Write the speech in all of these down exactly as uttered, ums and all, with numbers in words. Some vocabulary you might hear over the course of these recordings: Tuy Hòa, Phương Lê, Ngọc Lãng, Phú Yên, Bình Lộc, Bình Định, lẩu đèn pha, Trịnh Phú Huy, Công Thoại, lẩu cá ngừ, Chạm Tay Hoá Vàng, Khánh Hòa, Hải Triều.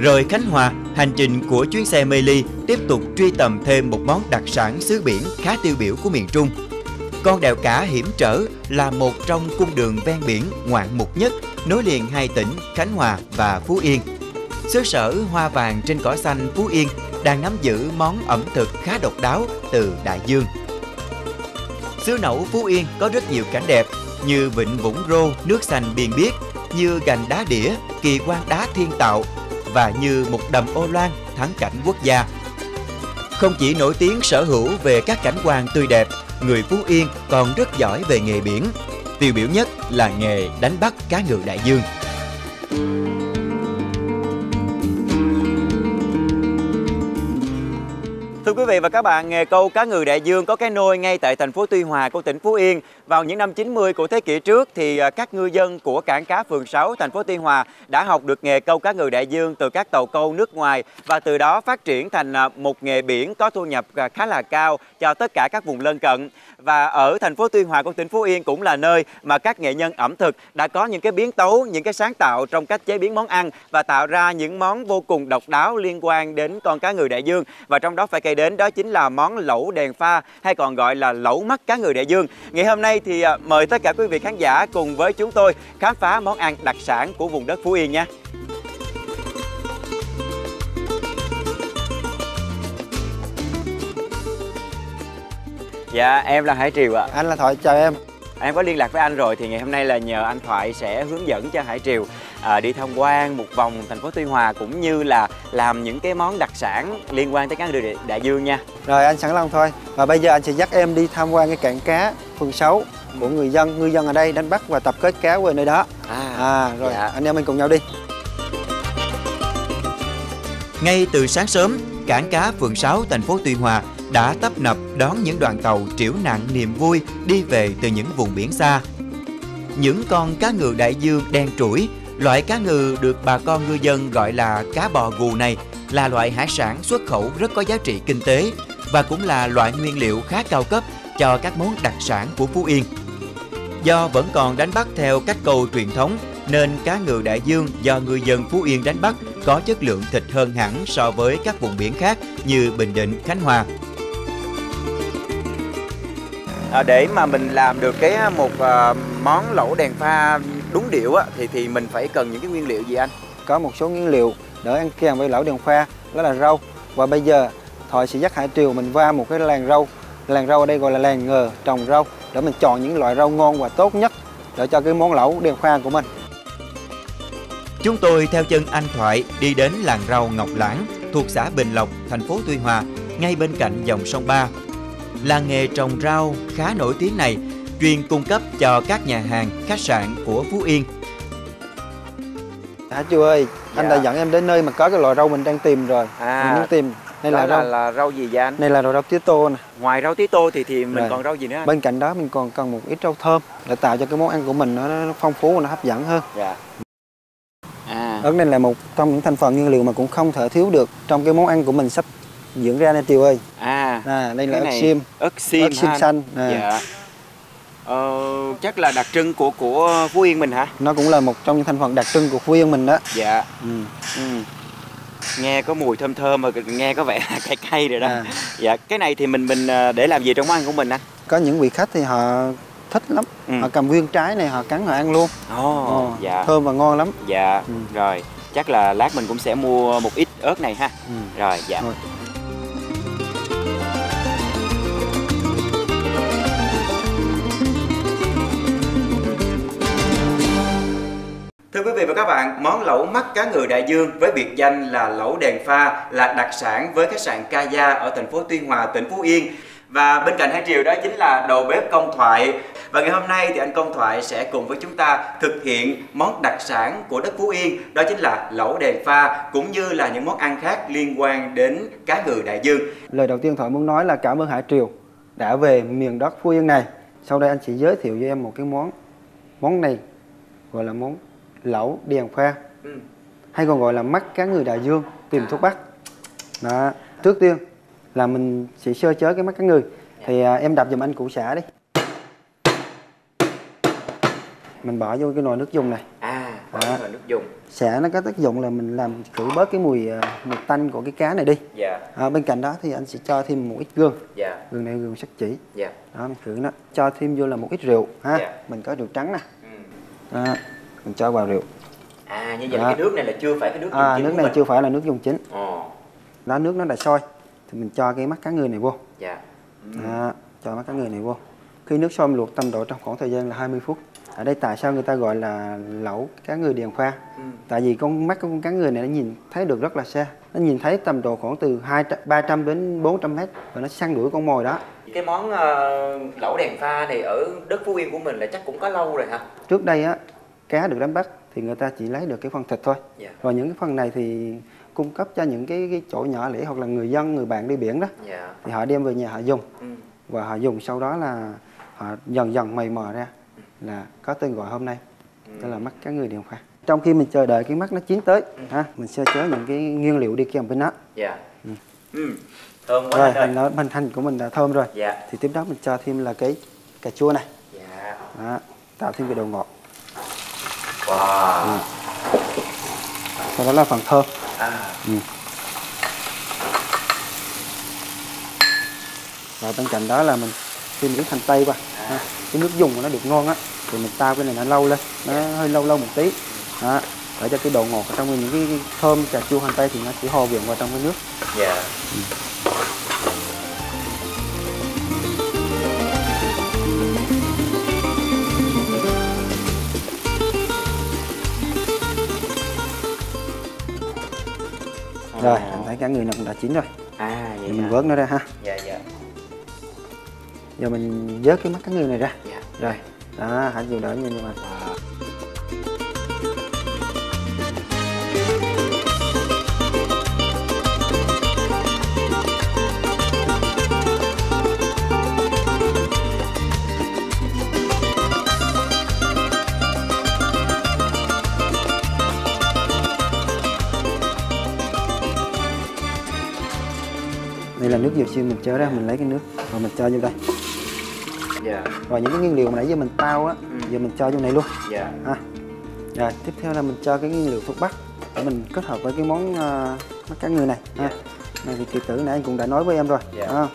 Rời Khánh Hòa, hành trình của chuyến xe mê ly tiếp tục truy tầm thêm một món đặc sản xứ biển khá tiêu biểu của miền Trung. Con đèo cả hiểm trở là một trong cung đường ven biển ngoạn mục nhất nối liền hai tỉnh Khánh Hòa và Phú Yên. Xứ sở hoa vàng trên cỏ xanh Phú Yên đang nắm giữ món ẩm thực khá độc đáo từ đại dương. Xứ Nẩu Phú Yên có rất nhiều cảnh đẹp như vịnh Vũng Rô nước xanh biên biếc, như gành đá đĩa, kỳ quan đá thiên tạo và như một đầm ô loan thắng cảnh quốc gia. Không chỉ nổi tiếng sở hữu về các cảnh quan tươi đẹp, người Phú Yên còn rất giỏi về nghề biển. Tiêu biểu nhất là nghề đánh bắt cá ngừ đại dương. Thưa quý vị và các bạn, nghề câu cá ngừ đại dương có cái nôi ngay tại thành phố Tuy Hòa của tỉnh Phú Yên. Vào những năm chín mươi của thế kỷ trước thì các ngư dân của cảng cá phường sáu thành phố Tuy Hòa đã học được nghề câu cá ngừ đại dương từ các tàu câu nước ngoài và từ đó phát triển thành một nghề biển có thu nhập khá là cao cho tất cả các vùng lân cận. Và ở thành phố Tuy Hòa của tỉnh Phú Yên cũng là nơi mà các nghệ nhân ẩm thực đã có những cái biến tấu, những cái sáng tạo trong cách chế biến món ăn và tạo ra những món vô cùng độc đáo liên quan đến con cá ngừ đại dương, và trong đó phải kể đến đó chính là món lẩu đèn pha hay còn gọi là lẩu mắt cá ngừ đại dương. Ngày hôm nay thì mời tất cả quý vị khán giả cùng với chúng tôi khám phá món ăn đặc sản của vùng đất Phú Yên nha. Dạ, em là Hải Triều ạ. À. Anh là Thoại, chào em. Em có liên lạc với anh rồi thì ngày hôm nay là nhờ anh Thoại sẽ hướng dẫn cho Hải Triều à, đi tham quan một vòng thành phố Tuy Hòa cũng như là làm những cái món đặc sản liên quan tới cá ngừ đại dương nha. Rồi, anh sẵn lòng thôi. Và bây giờ anh sẽ dắt em đi tham quan cái cảng cá phường sáu của người dân, ngư dân ở đây đánh bắt và tập kết cá về nơi đó. À, à rồi, dạ. Anh em mình cùng nhau đi. Ngay từ sáng sớm, cảng cá phường sáu thành phố Tuy Hòa đã tấp nập đón những đoàn tàu trĩu nặng niềm vui đi về từ những vùng biển xa. Những con cá ngừ đại dương đen trũi, loại cá ngừ được bà con ngư dân gọi là cá bò gù này, là loại hải sản xuất khẩu rất có giá trị kinh tế và cũng là loại nguyên liệu khá cao cấp cho các món đặc sản của Phú Yên. Do vẫn còn đánh bắt theo cách câu truyền thống nên cá ngừ đại dương do ngư dân Phú Yên đánh bắt có chất lượng thịt hơn hẳn so với các vùng biển khác như Bình Định, Khánh Hòa. À, để mà mình làm được cái một à, món lẩu đèn pha đúng điệu á, thì thì mình phải cần những cái nguyên liệu gì anh? Có một số nguyên liệu để ăn kèm với lẩu đèn pha, đó là rau. Và bây giờ Thoại sẽ dắt Hải Triều mình qua một cái làng rau. Làng rau ở đây gọi là làng ngờ trồng rau, để mình chọn những loại rau ngon và tốt nhất để cho cái món lẩu đèn pha của mình. Chúng tôi theo chân anh Thoại đi đến làng rau Ngọc Lãng thuộc xã Bình Lộc, thành phố Tuy Hòa, ngay bên cạnh dòng sông Ba. Làng nghề trồng rau khá nổi tiếng này chuyên cung cấp cho các nhà hàng, khách sạn của Phú Yên. Hả chú ơi, anh dạ. đã dẫn em đến nơi mà có cái loại rau mình đang tìm rồi. À, mình muốn tìm. Đây là, là, là rau gì vậy anh? Đây là rau tía tô nè. Ngoài rau tía tô thì thì mình rồi. còn rau gì nữa anh? Bên cạnh đó mình còn cần một ít rau thơm để tạo cho cái món ăn của mình nó, nó phong phú và nó hấp dẫn hơn. Dạ. À. Ớt nên là một trong những thành phần nguyên liệu mà cũng không thể thiếu được trong cái món ăn của mình sắp dưỡng ra nè Tiều ơi. À, à đây là ớt xiêm, ớt xiêm xanh. À. Dạ. Ờ, chắc là đặc trưng của của Phú Yên mình hả? Nó cũng là một trong những thành phần đặc trưng của Phú Yên mình đó. Dạ. Ừ. Ừ. Nghe có mùi thơm thơm mà nghe có vẻ cay cay rồi đó. À. Dạ. Cái này thì mình mình để làm gì trong món ăn của mình anh? Có những vị khách thì họ thích lắm. Ừ. Họ cầm viên trái này họ cắn họ ăn luôn. Oh, oh, dạ. Thơm và ngon lắm. Dạ. Ừ. Rồi chắc là lát mình cũng sẽ mua một ít ớt này ha. Ừ. Rồi dạ. Rồi. Thưa quý vị và các bạn, món lẩu mắt cá ngừ đại dương với biệt danh là lẩu đèn pha là đặc sản với khách sạn Ca Gia ở thành phố Tuy Hòa, tỉnh Phú Yên. Và bên cạnh Hải Triều đó chính là đầu bếp Công Thoại. Và ngày hôm nay thì anh Công Thoại sẽ cùng với chúng ta thực hiện món đặc sản của đất Phú Yên, đó chính là lẩu đèn pha cũng như là những món ăn khác liên quan đến cá ngừ đại dương. Lời đầu tiên Thoại muốn nói là cảm ơn Hải Triều đã về miền đất Phú Yên này. Sau đây anh sẽ giới thiệu với em một cái món món này gọi là món lẩu đèn pha, ừ. hay còn gọi là mắt cá ngừ đại dương tìm thuốc bắc. Đó. Trước tiên là mình sẽ sơ chế cái mắt cá ngừ. Thì à, em đập dùm anh củ sả đi. mình bỏ vô cái nồi nước dùng này. À, bỏ à. Nồi nước dùng. Sẽ nó có tác dụng là mình làm khử bớt cái mùi mùi tanh của cái cá này đi. Dạ. À, bên cạnh đó thì anh sẽ cho thêm một ít gừng. Dạ. Gừng này gừng sắc chỉ. Dạ. Đó mình khử nó. Cho thêm vô là một ít rượu ha. Dạ. Mình có rượu trắng nè. Ừ. Đó, mình cho vào rượu. À, như vậy đó. Cái nước này là chưa phải cái nước dùng à, chính. Nước này mình. Chưa phải là nước dùng chính. Ồ. Đó, nước nó đã sôi thì mình cho cái mắt cá ngừ này vô. Dạ. Ừ. Đó, cho mắt cá ngừ này vô. Khi nước sôi luộc tầm độ trong khoảng thời gian là hai mươi phút. Ở đây tại sao người ta gọi là lẩu cá ngừ đèn pha? Ừ. Tại vì con mắt con cá ngừ này nó nhìn thấy được rất là xa. Nó nhìn thấy tầm độ khoảng từ hai trăm, ba trăm đến bốn trăm mét và nó săn đuổi con mồi đó. Cái món uh, lẩu đèn pha này ở đất Phú Yên của mình là chắc cũng có lâu rồi hả? Trước đây á, cá được đánh bắt thì người ta chỉ lấy được cái phần thịt thôi. Yeah. Rồi những cái phần này thì cung cấp cho những cái, cái chỗ nhỏ lẻ hoặc là người dân, người bạn đi biển đó. Yeah. Thì họ đem về nhà họ dùng. Ừ. Và họ dùng sau đó là họ dần dần mày mò ra là có tên gọi hôm nay, đó là mắt cá ngừ đèn pha. Trong khi mình chờ đợi cái mắt nó chín tới, ừ. ha, mình sơ chế những cái nguyên liệu đi kèm với nó. Dạ. Ừ. Ừ. Thơm quá rồi, hành nó hành hành của mình đã thơm rồi. Dạ. Thì tiếp đó mình cho thêm là cái cà chua này. Dạ. Đó, tạo thêm cái độ ngọt. Wow. Ừ. Sau đó là phần thơm. À. Ừ. Và bên cạnh đó là mình thêm cái hành tây qua. À. Cái nước dùng của nó được ngon á thì mình tao cái này nó lâu lên, nó hơi lâu lâu một tí đó, để cho cái độ ngọt ở trong những cái, cái thơm cà chua hành tây thì nó chỉ hòa quyện vào trong cái nước. Dạ. Ừ. Rồi anh thấy cả người nó cũng đã chín rồi. À vậy thì mình vớt nó ra ha. Dạ dạ. Giờ mình vớt cái mắt cá ngừ này ra. Dạ. Rồi. Đó, hãy chịu đỡ nha các bạn. Đây là nước dừa xiêm mình chở ra, mình lấy cái nước và mình cho vô đây. Yeah. Rồi những cái nguyên liệu mà nãy giờ mình tao á, ừ. giờ mình cho vô này luôn. Dạ. Yeah. À. Rồi tiếp theo là mình cho cái nguyên liệu thuốc bắc để mình kết hợp với cái món uh, mắt cá ngừ này. Yeah. À. Này thì kỳ tử nãy anh cũng đã nói với em rồi. Yeah. À.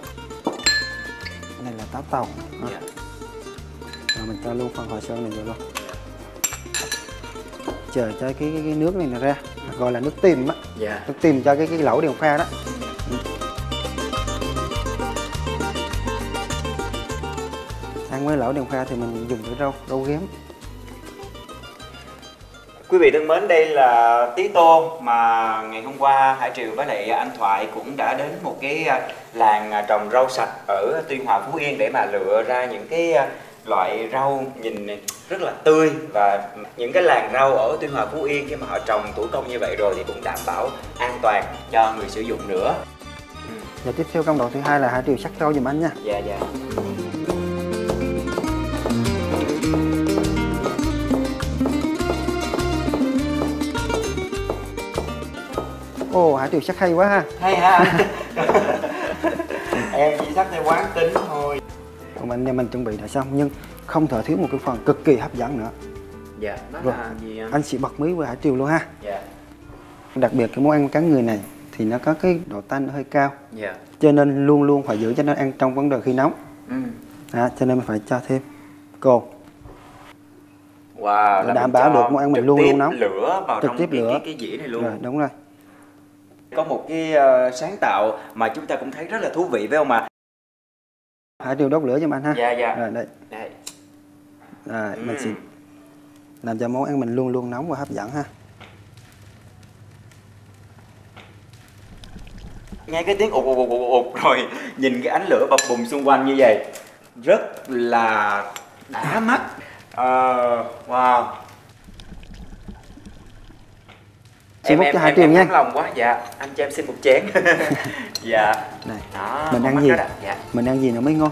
Cái này là táo tàu. À. Yeah. Rồi mình cho luôn phần hồi sơn này vào luôn. Chờ cho cái, cái, cái nước này nó ra, gọi là nước tìm á. Yeah. Nước tìm cho cái cái lẩu đèn pha đó. Với lẩu đèn pha thì mình dùng cái rau, rau ghém. Quý vị thân mến, đây là tí tô mà ngày hôm qua Hải Triều với lại anh Thoại cũng đã đến một cái làng trồng rau sạch ở Tuy Hòa, Phú Yên để mà lựa ra những cái loại rau nhìn rất là tươi, và những cái làng rau ở Tuy Hòa, Phú Yên khi mà họ trồng thủ công như vậy rồi thì cũng đảm bảo an toàn cho người sử dụng nữa. Và tiếp theo công đoạn thứ hai là Hải Triều sắc rau giùm anh nha. Dạ dạ. Ồ, Hải Triều sắc hay quá ha. Hay ha. Em chỉ sắc theo quán tính thôi. Còn anh em mình chuẩn bị đã xong, nhưng không thể thiếu một cái phần cực kỳ hấp dẫn nữa. Dạ, đó rồi. Là gì anh? Anh sẽ bật mí với Hải Triều luôn ha. Dạ. Đặc biệt cái món ăn cá ngừ này thì nó có cái độ tanh hơi cao. Dạ. Cho nên luôn luôn phải giữ cho nó ăn trong vấn đề khi nóng. Ừ. À, cho nên mình phải cho thêm cồn. Wow. Để đảm bảo được món ăn mình luôn luôn nóng. Lửa vào trực trong tiếp cái, lửa. Cái, cái dĩa này luôn. Rồi, đúng rồi. Có một cái uh, sáng tạo mà chúng ta cũng thấy rất là thú vị phải không ạ? À? Hải Triều đốt lửa cho anh ha. Dạ dạ. Rồi đây. Đây. Rồi, uhm. Mình xin làm cho món ăn mình luôn luôn nóng và hấp dẫn ha. Nghe cái tiếng ụt ụt ụt ụt rồi nhìn cái ánh lửa bập bùng xung quanh như vậy rất là đã mắt. Uh, wow. Em, em, em, em nóng lòng quá, dạ, anh cho em xin một chén. Dạ. Này, đó, mình ăn gì? Dạ. Mình ăn gì nó mới ngon.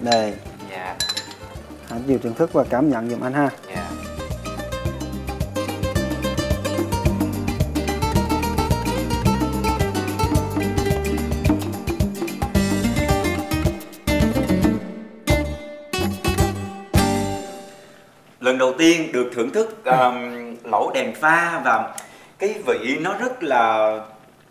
Đây. Dạ. Hãy nhiều thưởng thức và cảm nhận giùm anh ha. Dạ. lần đầu tiên được thưởng thức um, lẩu đèn pha, và cái vị nó rất là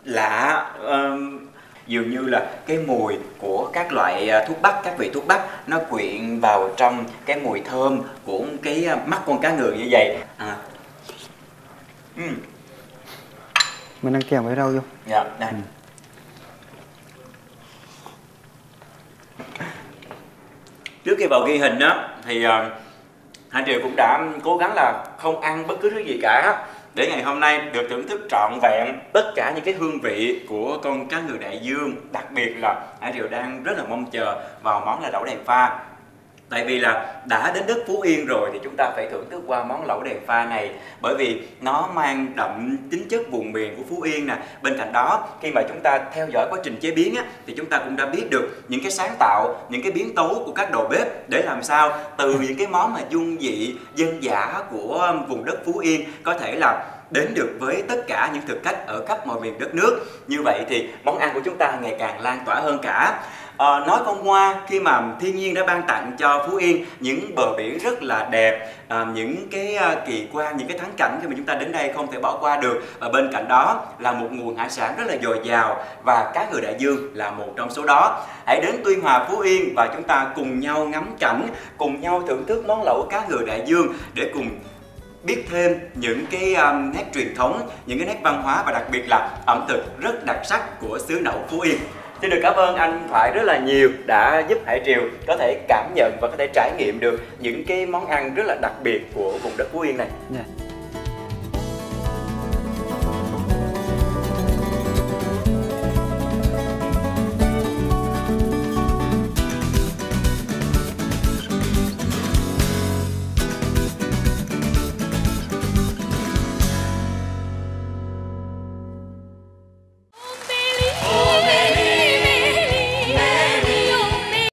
lạ, um, dường như là cái mùi của các loại thuốc bắc, các vị thuốc bắc nó quyện vào trong cái mùi thơm của cái mắt con cá ngừ như vậy. À. Uhm. Mình ăn kèm với rau vô. Dạ, đây. Ừ. Trước khi vào ghi hình đó thì uh, Hải Triều cũng đã cố gắng là không ăn bất cứ thứ gì cả, để ngày hôm nay được thưởng thức trọn vẹn tất cả những cái hương vị của con cá ngừ đại dương. Đặc biệt là Hải Triều đang rất là mong chờ vào món là lẩu đèn pha. Tại vì là đã đến đất Phú Yên rồi thì chúng ta phải thưởng thức qua món lẩu đèn pha này, bởi vì nó mang đậm tính chất vùng miền của Phú Yên nè. Bên cạnh đó, khi mà chúng ta theo dõi quá trình chế biến á, thì chúng ta cũng đã biết được những cái sáng tạo, những cái biến tấu của các đầu bếp để làm sao từ những cái món mà dung dị, dân dã của vùng đất Phú Yên có thể là đến được với tất cả những thực khách ở khắp mọi miền đất nước. Như vậy thì món ăn của chúng ta ngày càng lan tỏa hơn cả. À, nói không ngoa, khi mà thiên nhiên đã ban tặng cho Phú Yên những bờ biển rất là đẹp, à, những cái kỳ quan, những cái thắng cảnh khi mà chúng ta đến đây không thể bỏ qua được. Và bên cạnh đó là một nguồn hải sản rất là dồi dào, và cá ngừ đại dương là một trong số đó. Hãy đến Tuy Hòa, Phú Yên và chúng ta cùng nhau ngắm cảnh, cùng nhau thưởng thức món lẩu cá ngừ đại dương để cùng biết thêm những cái um, nét truyền thống, những cái nét văn hóa và đặc biệt là ẩm thực rất đặc sắc của xứ Nậu Phú Yên. Xin được cảm ơn anh Thoại rất là nhiều đã giúp Hải Triều có thể cảm nhận và có thể trải nghiệm được những cái món ăn rất là đặc biệt của vùng đất Phú Yên này. Yeah.